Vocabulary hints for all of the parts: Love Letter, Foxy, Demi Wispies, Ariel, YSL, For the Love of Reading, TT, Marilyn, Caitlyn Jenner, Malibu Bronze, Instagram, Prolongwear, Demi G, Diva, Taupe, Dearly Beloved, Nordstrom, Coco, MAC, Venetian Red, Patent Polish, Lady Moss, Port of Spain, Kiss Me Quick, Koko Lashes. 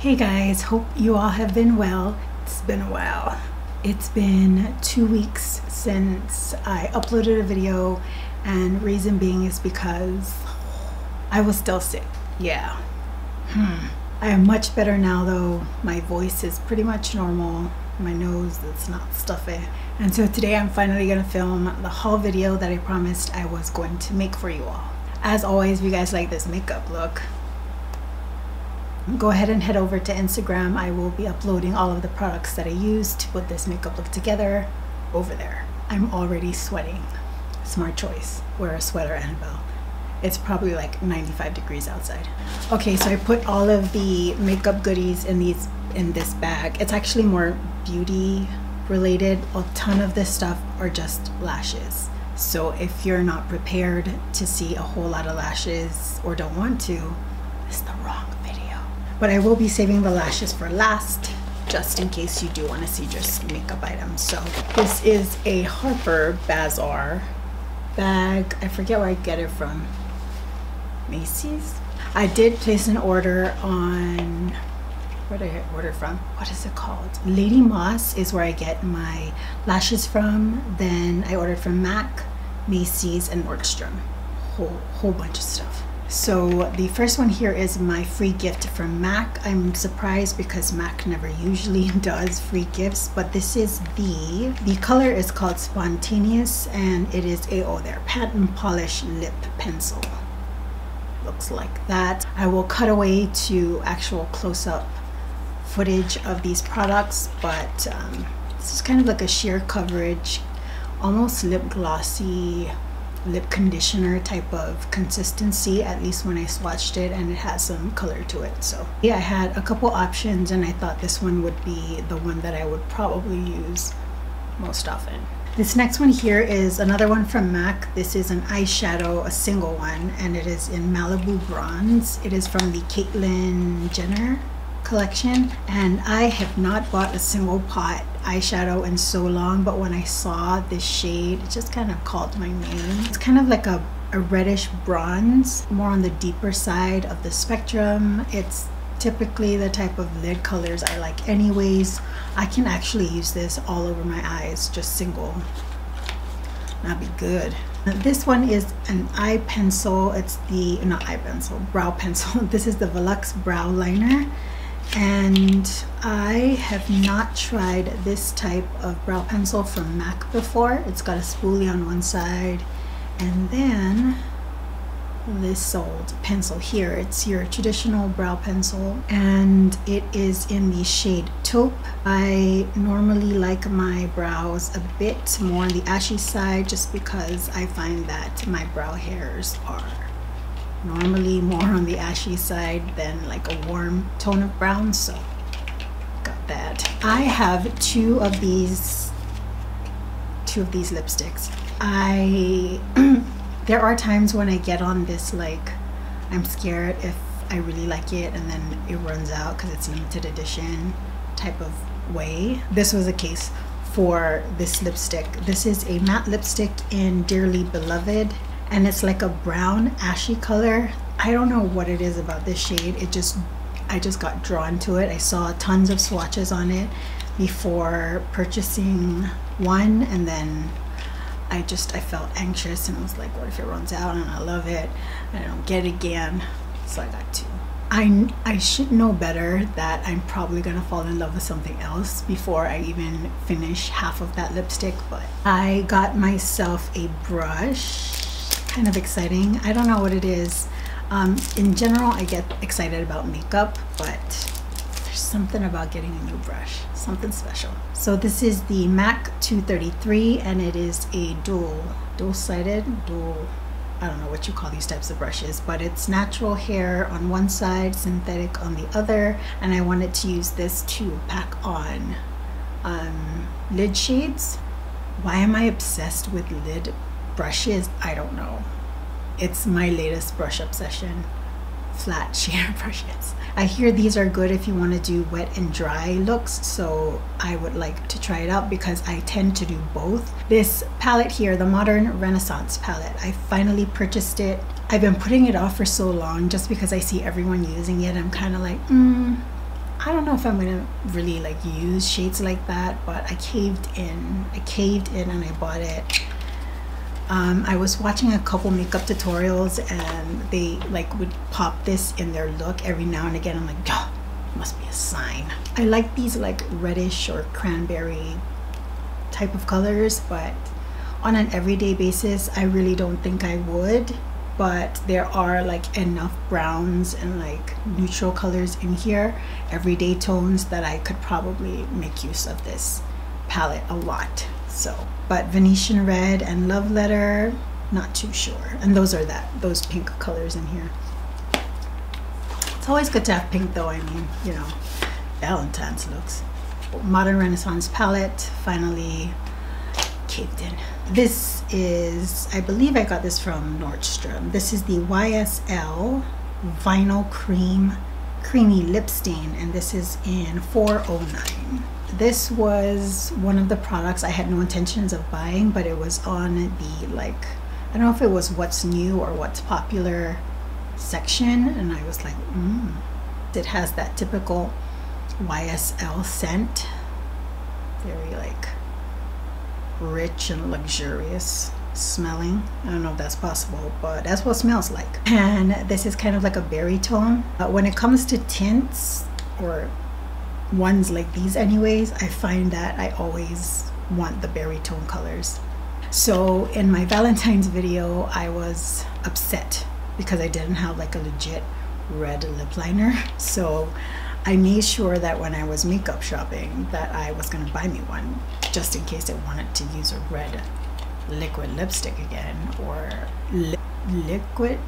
Hey guys, hope you all have been well. It's been a while. It's been 2 weeks since I uploaded a video, and reason being is because I was still sick. Yeah. I am much better now though. My voice is pretty much normal. My nose is not stuffy. And so today I'm finally gonna film the haul video that I promised I was going to make for you all. As always, if you guys like this makeup look, go ahead and head over to Instagram. I will be uploading all of the products that I used to put this makeup look together over there. I'm already sweating. Smart choice. Wear a sweater, Annabelle. It's probably like 95 degrees outside. Okay, so I put all of the makeup goodies in this bag. It's actually more beauty related. A ton of this stuff are just lashes. So if you're not prepared to see a whole lot of lashes or don't want to, it's the wrong video. But I will be saving the lashes for last, just in case you do want to see just makeup items. So this is a Harper Bazaar bag. I forget where I get it from. Macy's? I did place an order on, where did I order from? What is it called? Lady Moss is where I get my lashes from. Then I ordered from MAC, Macy's, and Nordstrom. Whole bunch of stuff. So the first one here is my free gift from MAC. I'm surprised because MAC never usually does free gifts, but this is the color is called Spontaneous, and it is AO there, Patent Polish Lip Pencil. Looks like that. I will cut away to actual close-up footage of these products, but this is kind of like a sheer coverage, almost lip glossy, lip conditioner type of consistency, at least when I swatched it, and it has some color to it. So yeah, I had a couple options and I thought this one would be the one that I would probably use most often. This next one here is another one from MAC. This is an eyeshadow, a single one, and it is in Malibu Bronze. It is from the Caitlyn Jenner collection, and I have not bought a single pot eyeshadow in so long, but when I saw this shade, it just kind of called my name. It's kind of like a reddish bronze, more on the deeper side of the spectrum. It's typically the type of lid colors I like anyways. I can actually use this all over my eyes, just single. That'd be good. Now, this one is an eye pencil. It's the, not eye pencil, brow pencil. This is the Veluxe brow liner. And I have not tried this type of brow pencil from MAC before. It's got a spoolie on one side, and then this old pencil here. It's your traditional brow pencil, and it is in the shade Taupe. I normally like my brows a bit more on the ashy side, just because I find that my brow hairs are normally more on the ashy side than like a warm tone of brown, so got that. I have two of these lipsticks. There are times when I get on this, like, I'm scared if I really like it and then it runs out because it's limited edition type of way. This was a case for this lipstick. This is a matte lipstick in Dearly Beloved, and it's like a brown ashy color. I don't know what it is about this shade. I just got drawn to it. I saw tons of swatches on it before purchasing one, and then I felt anxious and was like, what if it runs out and I love it and I don't get it again? So I got two. I should know better that I'm probably gonna fall in love with something else before I even finish half of that lipstick, but I got myself a brush. Kind of exciting. I don't know what it is. In general, I get excited about makeup, but there's something about getting a new brush, something special. So this is the MAC 233, and it is a dual-sided, I don't know what you call these types of brushes, but it's natural hair on one side, synthetic on the other, and I wanted to use this to pack on lid shades. Why am I obsessed with lid brushes? I don't know. It's my latest brush obsession. Flat sheer brushes. I hear these are good if you want to do wet and dry looks, so I would like to try it out because I tend to do both. This palette here, the Modern Renaissance palette, I finally purchased it. I've been putting it off for so long just because I see everyone using it. I'm kind of like, know if I'm gonna really like use shades like that, but I caved in. I caved in and I bought it. I was watching a couple makeup tutorials and they like would pop this in their look every now and again. I'm like, oh, must be a sign. I like these like reddish or cranberry type of colors, but on an everyday basis, I really don't think I would. But there are like enough browns and like neutral colors in here, everyday tones, that I could probably make use of this palette a lot. So, but Venetian Red and Love Letter, not too sure. And those are those pink colors in here. It's always good to have pink though, I mean, you know, Valentine's looks. Modern Renaissance palette, finally caved in. This is, I believe I got this from Nordstrom. This is the YSL Vinyl Cream Creamy Lip Stain, and this is in 409. This was one of the products I had no intentions of buying, but it was on the, like, I don't know if it was what's new or what's popular section, and I was like, It has that typical YSL scent, very like rich and luxurious smelling. I don't know if that's possible, but that's what it smells like. And this is kind of like a berry tone. When it comes to tints, or ones like these anyways, I find that I always want the berry tone colors. So in my Valentine's video, I was upset because I didn't have like a legit red lip liner. So I made sure that when I was makeup shopping that I was going to buy me one, just in case I wanted to use a red liquid lipstick again, or liquid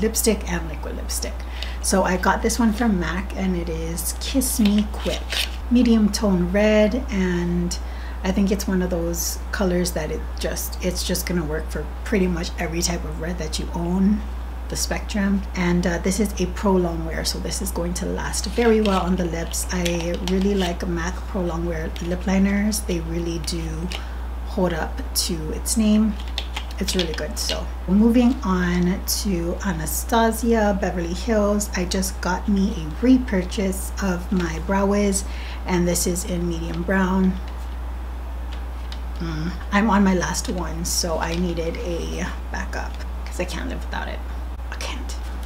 lipstick and liquid lipstick. So I got this one from MAC, and it is Kiss Me Quick. Medium tone red, and I think it's one of those colors that it's just going to work for pretty much every type of red that you own. The spectrum. And this is a Prolongwear, so this is going to last very well on the lips. I really like MAC Prolongwear lip liners. They really do hold up to its name. It's really good. So moving on to Anastasia Beverly Hills. I just got me a repurchase of my Brow Whiz, and this is in medium brown. I'm on my last one, so I needed a backup because I can't live without it.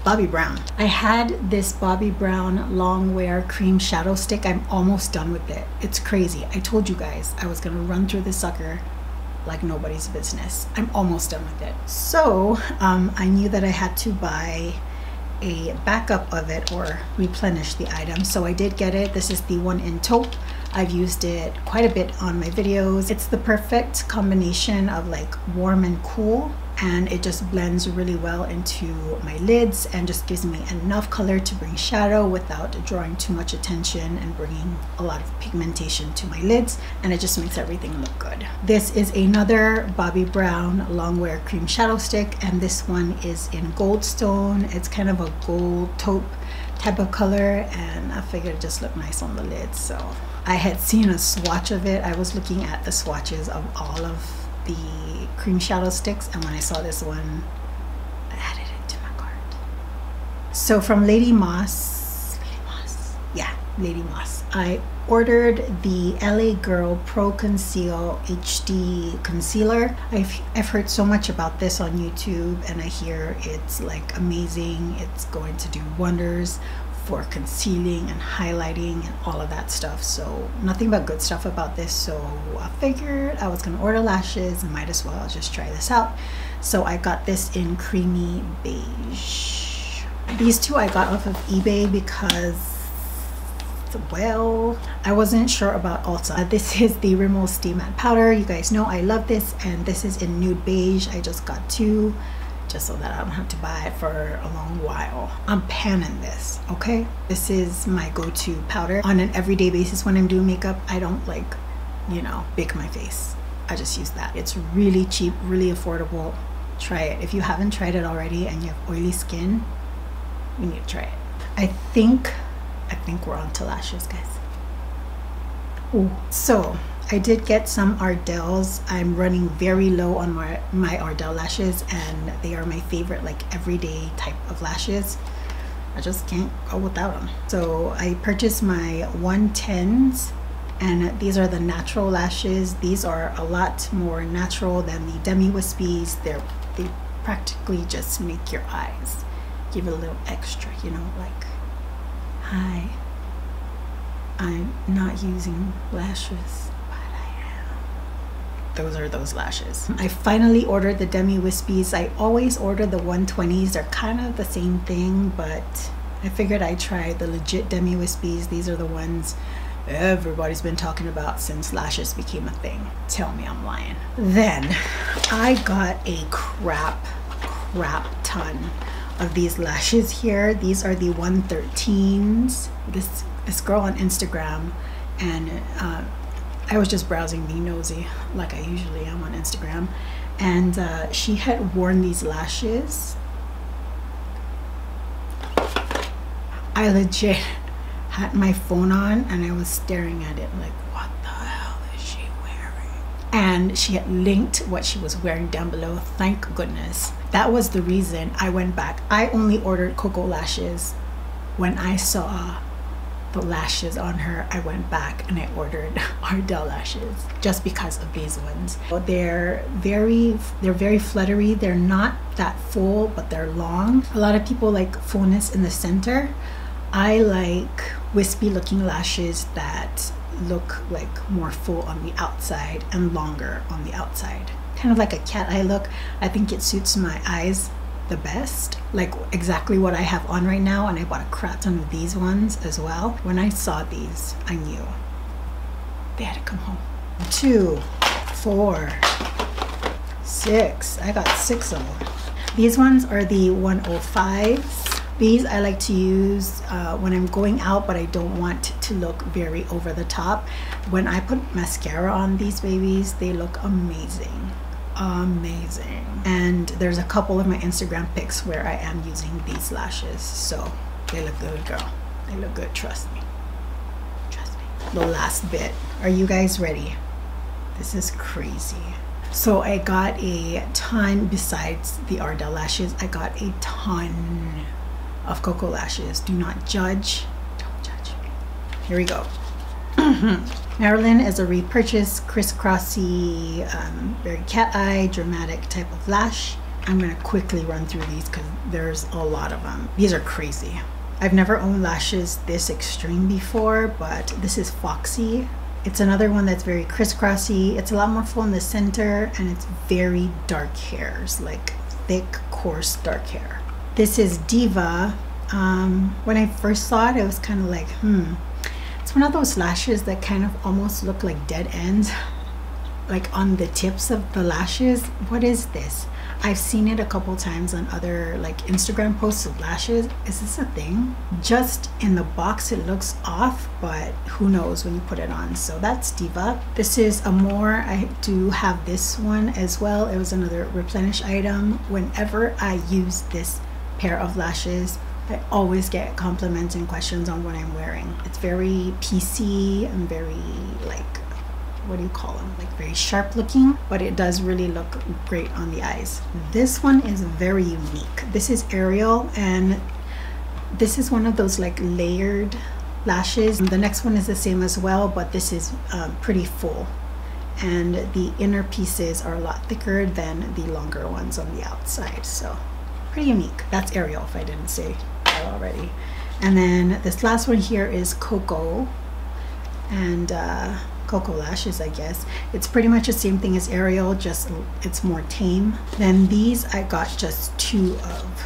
Bobbi Brown. I had this Bobbi Brown Longwear Cream Shadow Stick. I'm almost done with it. It's crazy. I told you guys I was gonna run through this sucker like nobody's business. I'm almost done with it. So I knew that I had to buy a backup of it or replenish the item. So I did get it. This is the one in Taupe. I've used it quite a bit on my videos. It's the perfect combination of like warm and cool, and it just blends really well into my lids and just gives me enough color to bring shadow without drawing too much attention and bringing a lot of pigmentation to my lids, and it just makes everything look good. This is another Bobbi Brown Longwear Cream Shadow Stick, and this one is in Goldstone. It's kind of a gold taupe type of color, and I figured it just looked nice on the lids. So I had seen a swatch of it. I was looking at the swatches of all of the cream shadow sticks, and when I saw this one, I added it to my cart. So from Lady Moss, I ordered the LA Girl Pro Conceal HD concealer. I've heard so much about this on YouTube, and I hear it's like amazing. It's going to do wonders for concealing and highlighting and all of that stuff. So nothing but good stuff about this. So I figured I was gonna order lashes and might as well just try this out. So I got this in creamy beige. These two I got off of eBay because, well, I wasn't sure about Ulta. This is the Rimmel Steam Matte powder. You guys know I love this, and this is in nude beige. I just got two, just so that I don't have to buy it for a long while. I'm panning this, okay? This is my go-to powder. On an everyday basis when I'm doing makeup, I don't like, you know, bake my face. I just use that. It's really cheap, really affordable. Try it. If you haven't tried it already and you have oily skin, you need to try it. I think we're on to lashes, guys. Ooh. So I did get some Ardells. I'm running very low on my Ardell lashes, and they are my favorite like everyday type of lashes. I just can't go without them. So I purchased my 110s, and these are the natural lashes. These are a lot more natural than the Demi Wispies. They practically just make your eyes, give it a little extra, you know, like, hi, I'm not using lashes, but I am. Those are those lashes. I finally ordered the Demi Wispies. I always order the 120s. They're kind of the same thing, but I figured I'd try the legit Demi Wispies. These are the ones everybody's been talking about since lashes became a thing. Tell me I'm lying. Then I got a crap ton of these lashes here. These are the 113s. This girl on Instagram, and I was just browsing, being nosy like I usually am on Instagram, and she had worn these lashes. I legit had my phone on and I was staring at it like, what the hell is she wearing? And she had linked what she was wearing down below. Thank goodness. That was the reason I went back. I only ordered Koko Lashes when I saw the lashes on her. I went back and I ordered Ardell lashes just because of these ones. They're very fluttery. They're not that full, but they're long. A lot of people like fullness in the center. I like wispy looking lashes that look like more full on the outside and longer on the outside, kind of like a cat eye look. I think it suits my eyes the best, like exactly what I have on right now. And I bought a crap ton of these ones as well. When I saw these, I knew they had to come home. 2, 4, 6. I got 6 of them. These ones are the 105s. These I like to use when I'm going out, but I don't want to look very over the top. When I put mascara on these babies, they look amazing. Amazing. And there's a couple of my Instagram pics where I am using these lashes. So they look good, girl. They look good, trust me. Trust me. The last bit. Are you guys ready? This is crazy. So I got a ton, besides the Ardell lashes, I got a ton of Koko Lashes. Do not judge. Don't judge. Here we go. Marilyn is a repurchase, crisscrossy, very cat eye, dramatic type of lash. I'm gonna quickly run through these because there's a lot of them. These are crazy. I've never owned lashes this extreme before, but this is Foxy. It's another one that's very crisscrossy. It's a lot more full in the center, and it's very dark hairs, like thick, coarse, dark hair. This is Diva. When I first saw it, I was kind of like, It's one of those lashes that kind of almost look like dead ends, like on the tips of the lashes. What is this? I've seen it a couple times on other like Instagram posts of lashes. Is this a thing? Just in the box, it looks off, but who knows when you put it on. So that's Diva. This is Amore. I do have this one as well. It was another replenish item. Whenever I use this pair of lashes, I always get compliments and questions on what I'm wearing. It's very PC and very, like, what do you call them? Like very sharp looking, but it does really look great on the eyes. This one is very unique. This is Ariel, and this is one of those like layered lashes. The next one is the same as well, but this is pretty full, and the inner pieces are a lot thicker than the longer ones on the outside. So pretty unique. That's Ariel, if I didn't say that already. And then this last one here is Coco, and Koko Lashes, I guess. It's pretty much the same thing as Ariel, just it's more tame. Then these I got just 2 of.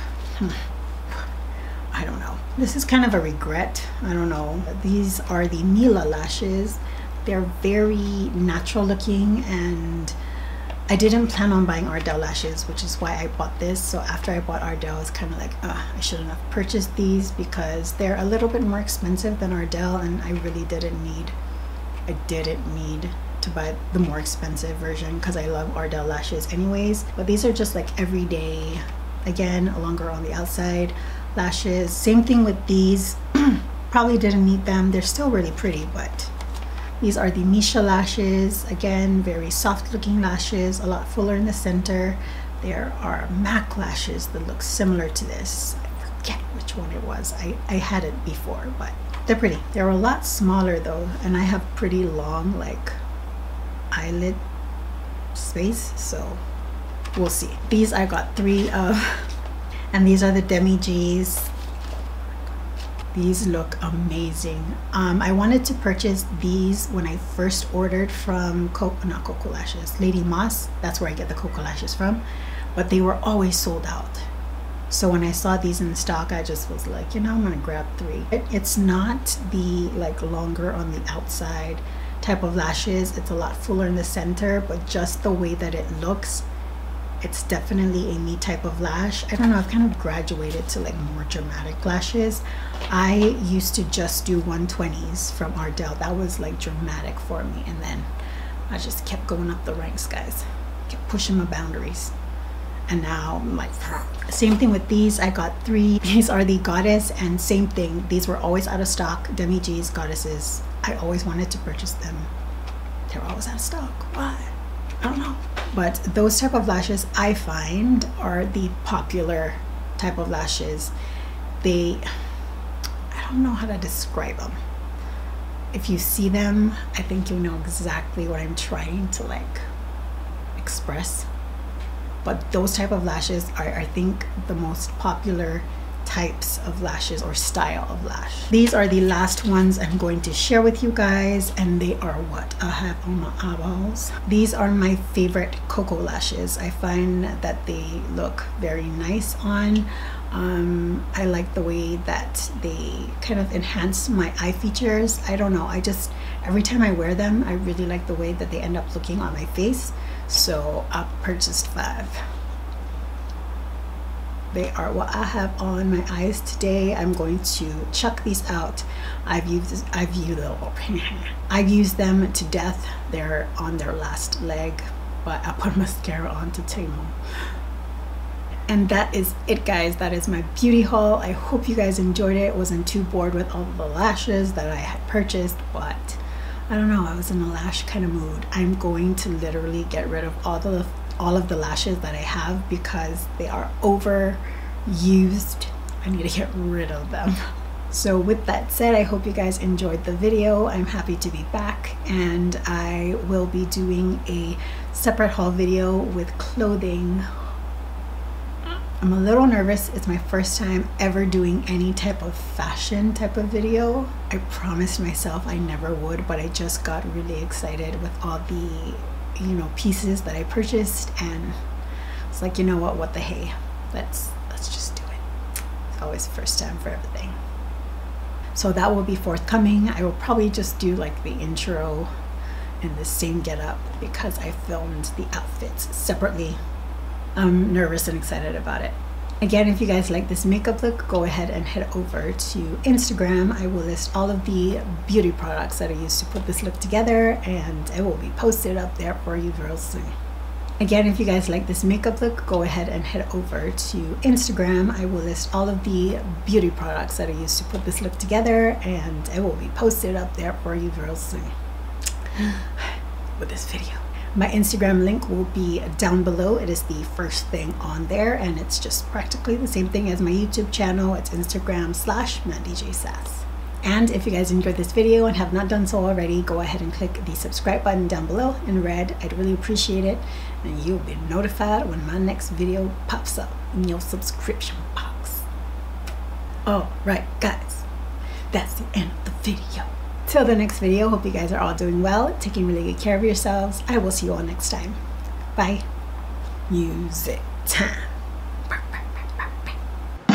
I don't know. This is kind of a regret. I don't know. These are the Mila lashes. They're very natural looking, and I didn't plan on buying Ardell lashes, which is why I bought this. So after I bought Ardell, I was kind of like, I shouldn't have purchased these because they're a little bit more expensive than Ardell, and I really didn't need to buy the more expensive version because I love Ardell lashes anyways. But these are just like everyday, again, longer on the outside lashes. Same thing with these. Probably didn't need them. They're still really pretty, but these are the Misha lashes. Again, very soft looking lashes, a lot fuller in the center. There are MAC lashes that look similar to this. I forget which which one it was. I had it before, but they're pretty. They're a lot smaller though, and I have pretty long like eyelid space, so we'll see. These I got 3 of, and these are the Demi G's. These look amazing. I wanted to purchase these when I first ordered from Lady Moss. That's where I get the Koko Lashes from, but they were always sold out. So when I saw these in the stock, I just was like, you know, I'm gonna grab 3. It's not the like longer on the outside type of lashes. It's a lot fuller in the center, but just the way that it looks, it's definitely a me type of lash. I don't know, I've kind of graduated to like more dramatic lashes. I used to just do 120s from Ardell. That was like dramatic for me. And then I just kept going up the ranks, guys. Kept pushing my boundaries. And now I'm like, same thing with these. I got 3. These are the Goddess, and same thing. These were always out of stock. Demi G's, Goddesses. I always wanted to purchase them. They were always out of stock. Why? I don't know. But those type of lashes I find are the popular type of lashes. They, I don't know how to describe them. If you see them, I think you know exactly what I'm trying to like express. But those type of lashes are, I think, the most popular types of lashes or style of lash. These are the last ones I'm going to share with you guys, and they are what I have on my eyeballs. These are my favorite Koko Lashes. I find that they look very nice on. I like the way that they kind of enhance my eye features. I don't know, I just, every time I wear them, I really like the way that they end up looking on my face. So I purchased 5. They are what I have on my eyes today. I'm going to chuck these out. I've used them to death. They're on their last leg, but I put mascara on to tame them. And that is it, guys. That is my beauty haul. I hope you guys enjoyed it. I wasn't too bored with all the lashes that I had purchased, but I don't know, I was in a lash kind of mood. I'm going to literally get rid of all of the lashes that I have because they are overused. I need to get rid of them. So with that said, I hope you guys enjoyed the video. I'm happy to be back, and I will be doing a separate haul video with clothing. I'm a little nervous. It's my first time ever doing any type of fashion type of video. I promised myself I never would, but I just got really excited with all the, you know, pieces that I purchased, and it's like, you know what the hey, let's just do it. It's always first time for everything. So that will be forthcoming. I will probably just do like the intro in the same getup because I filmed the outfits separately. I'm nervous and excited about it. Again, if you guys like this makeup look, go ahead and head over to Instagram. I will list all of the beauty products that I used to put this look together, and it will be posted up there for you real soon. Again, if you guys like this makeup look, go ahead and head over to Instagram. I will list all of the beauty products that I used to put this look together, and it will be posted up there for you real soon with this video. My Instagram link will be down below. It is the first thing on there, and it's just practically the same thing as my YouTube channel. It's Instagram/MandyJSass. And if you guys enjoyed this video and have not done so already, go ahead and click the subscribe button down below in red. I'd really appreciate it, and you'll be notified when my next video pops up in your subscription box. All right, guys, that's the end of the video. Till the next video, hope you guys are all doing well, taking really good care of yourselves. I will see you all next time. Bye. Music time. I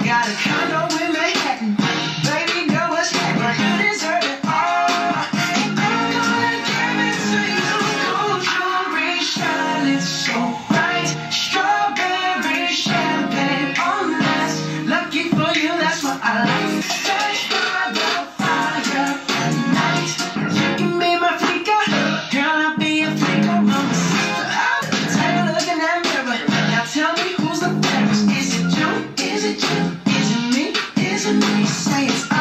got a condo in Manhattan. Baby, know what's happening. You deserve it all. And I'm gonna give it to you. Gold jewelry shining so bright. Strawberry champagne on us. Lucky for you, that's what I like. Say it's